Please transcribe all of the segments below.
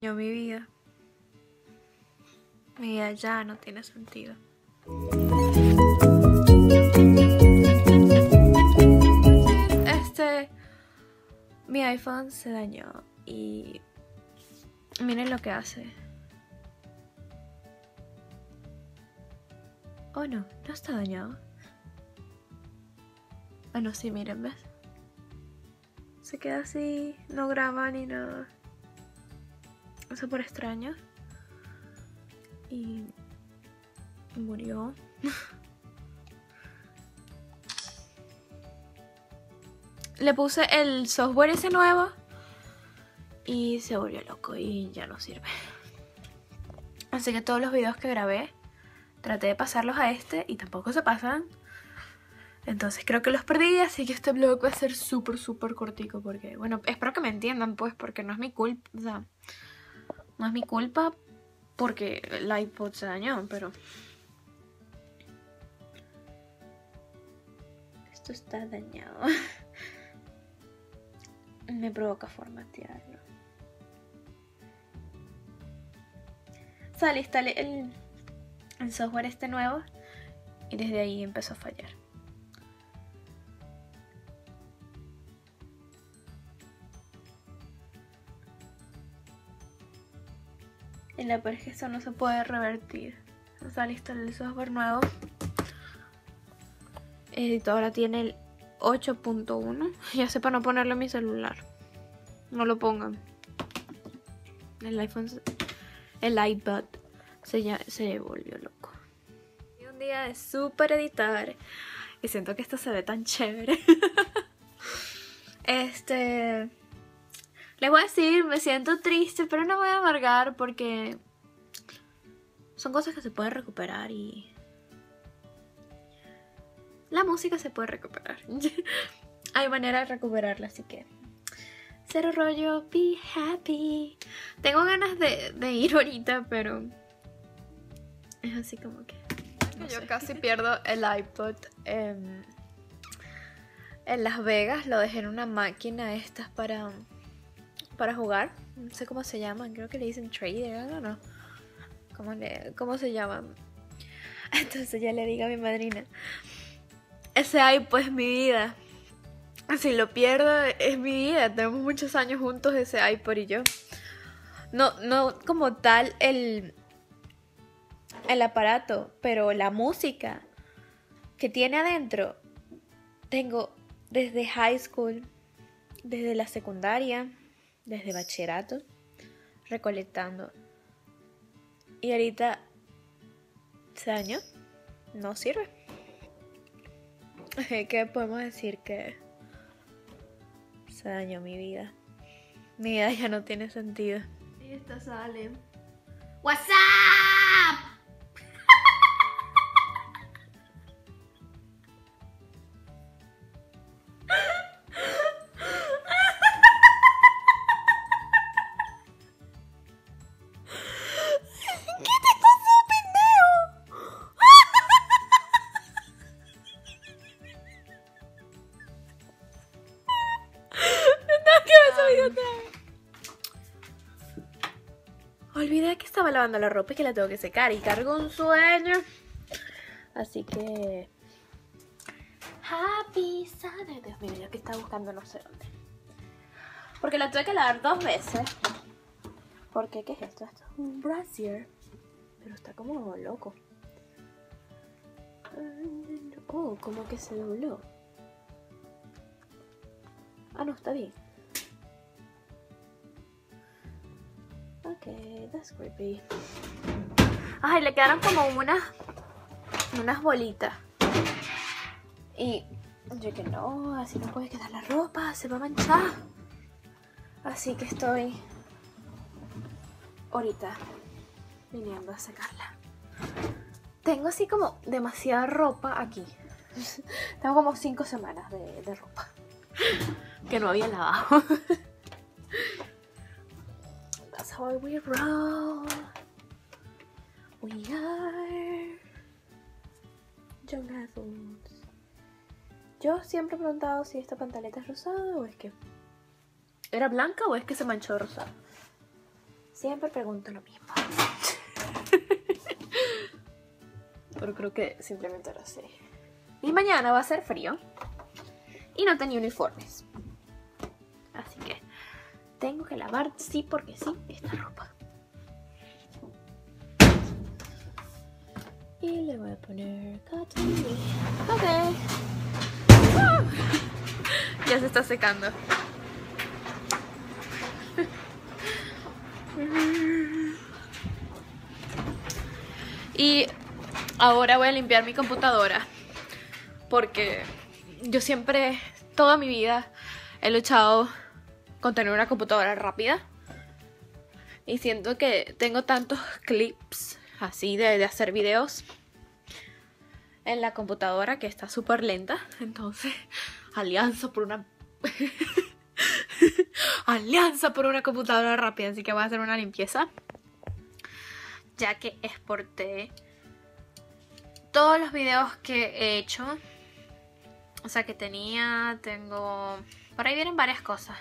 Yo mi vida ya no tiene sentido. Mi iPhone se dañó y miren lo que hace. Oh no, no está dañado. Ah no, sí, miren, ¿ves? Se queda así, no graba ni nada. Es súper extraño. Y murió. Le puse el software ese nuevo y se volvió loco y ya no sirve. Así que todos los videos que grabé traté de pasarlos a este y tampoco se pasan. Entonces creo que los perdí, así que este vlog va a ser súper cortico porque, bueno, espero que me entiendan pues, porque no es mi culpa, o sea, no es mi culpa porque el iPod se dañó, pero... esto está dañado. Me provoca formatearlo. Sale, instalé el software este nuevo y desde ahí empezó a fallar. Y la peor es que eso no se puede revertir. O sea, instalé el software nuevo. Ahora tiene el 8.1. Ya sé para no ponerlo en mi celular. No lo pongan. El iPhone, el iPad se volvió loco. Y un día de súper editar. Y siento que esto se ve tan chévere. Les voy a decir, me siento triste, pero no me voy a amargar porque son cosas que se pueden recuperar y... la música se puede recuperar. Hay manera de recuperarla, así que... cero rollo, be happy. Tengo ganas de ir ahorita, pero... es así como que... no sé. Yo casi pierdo el iPod en Las Vegas. Lo dejé en una máquina estas para jugar. No sé cómo se llaman. Creo que le dicen trader, o no. ¿Cómo se llaman? Entonces ya le digo a mi madrina... ese iPod es mi vida. Si lo pierdo, es mi vida. Tenemos muchos años juntos, ese iPod y yo. No como tal el aparato, pero la música que tiene adentro. Tengo desde high school, desde la secundaria, desde bachillerato, recolectando. Y ahorita ese año no sirve. Que podemos decir que se dañó mi vida. Mi vida ya no tiene sentido. Y esto sale. ¡WhatsApp! Olvidé que estaba lavando la ropa y que la tengo que secar. Y cargo un sueño. Así que... happy Sunday. Dios mío, yo que estaba buscando no sé dónde. Porque la tuve que lavar dos veces. Porque, ¿qué es esto? Esto es un brasier. Pero está como loco. Oh, como que se dobló. Ah, no, está bien. Ok, that's creepy. Ay, le quedaron como unas bolitas. Y yo que no, así no puede quedar la ropa, se va a manchar. Así que estoy ahorita viniendo a sacarla. Tengo así como demasiada ropa aquí. Tengo como 5 semanas de ropa que no había lavado. How we roll, we are young adults. Yo siempre he preguntado si esta pantaleta es rosada o es que... ¿era blanca o es que se manchó de rosada? Siempre pregunto lo mismo. Pero creo que simplemente lo sé. Y mañana va a ser frío. Y no tenía uniformes. Así que tengo que lavar sí porque sí esta ropa. Y le voy a poner cotton. Ok. ¡Oh! Ya se está secando. Y ahora voy a limpiar mi computadora. Porque yo siempre, toda mi vida, he luchado con tener una computadora rápida. Y siento que tengo tantos clips así de hacer videos en la computadora que está súper lenta. Entonces, alianza por una computadora rápida. Así que voy a hacer una limpieza, ya que exporté todos los videos que he hecho. O sea que tengo... Por ahí vienen varias cosas.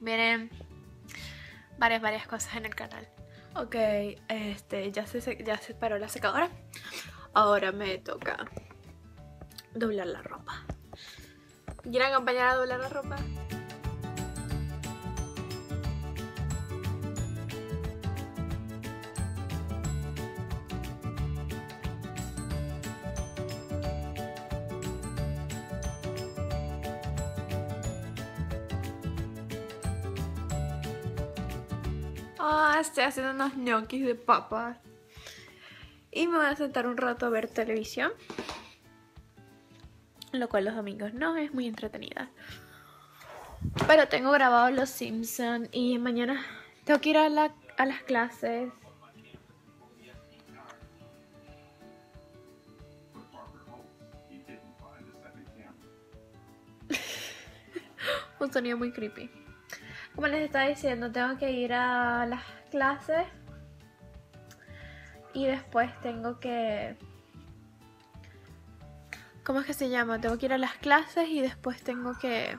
Vienen varias cosas en el canal. Ok, ya se paró la secadora. Ahora me toca doblar la ropa. ¿Quieren acompañar a doblar la ropa? Estoy haciendo unos ñoquis de papas. Y me voy a sentar un rato a ver televisión, lo cual los domingos no es muy entretenida. Pero tengo grabado Los Simpsons y mañana tengo que ir a las clases. Un sonido muy creepy. Como les estaba diciendo, tengo que ir a las clases y después tengo que... ¿Cómo es que se llama? Tengo que ir a las clases y después tengo que...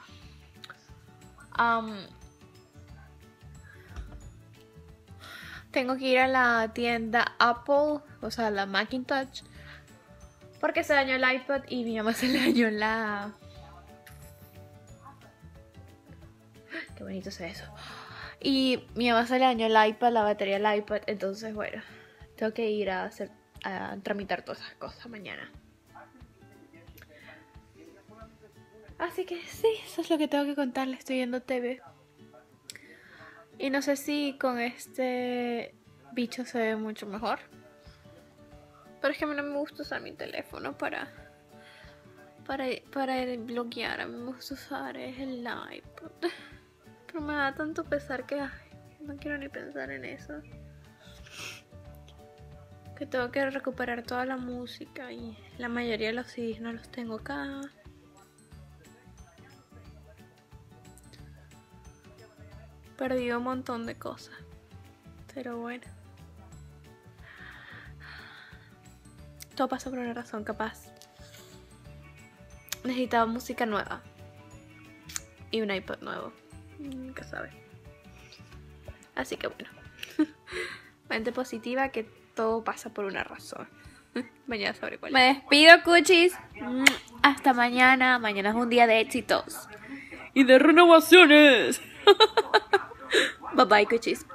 tengo que ir a la tienda Apple, o sea, la Macintosh, porque se dañó el iPad y mi mamá se le dañó la... Qué bonito es eso. Y mi mamá se le dañó el iPad, la batería del iPad. Entonces, bueno, tengo que ir a tramitar todas esas cosas mañana. Así que sí, eso es lo que tengo que contarles. Estoy viendo TV. Y no sé si con este bicho se ve mucho mejor. Pero es que a mí no me gusta usar mi teléfono para bloquear. A mí me gusta usar el iPad. Pero me da tanto pesar que no quiero ni pensar en eso. Que tengo que recuperar toda la música y la mayoría de los CDs no los tengo acá. Perdí un montón de cosas. Pero bueno. Todo pasa por una razón, capaz. Necesitaba música nueva. Y un iPod nuevo. Nunca sabe. Así que bueno. Mente positiva, que todo pasa por una razón. Mañana sabré cuál es. Me despido, cuchis. Hasta mañana. Mañana es un día de éxitos y de renovaciones. Bye bye, cuchis.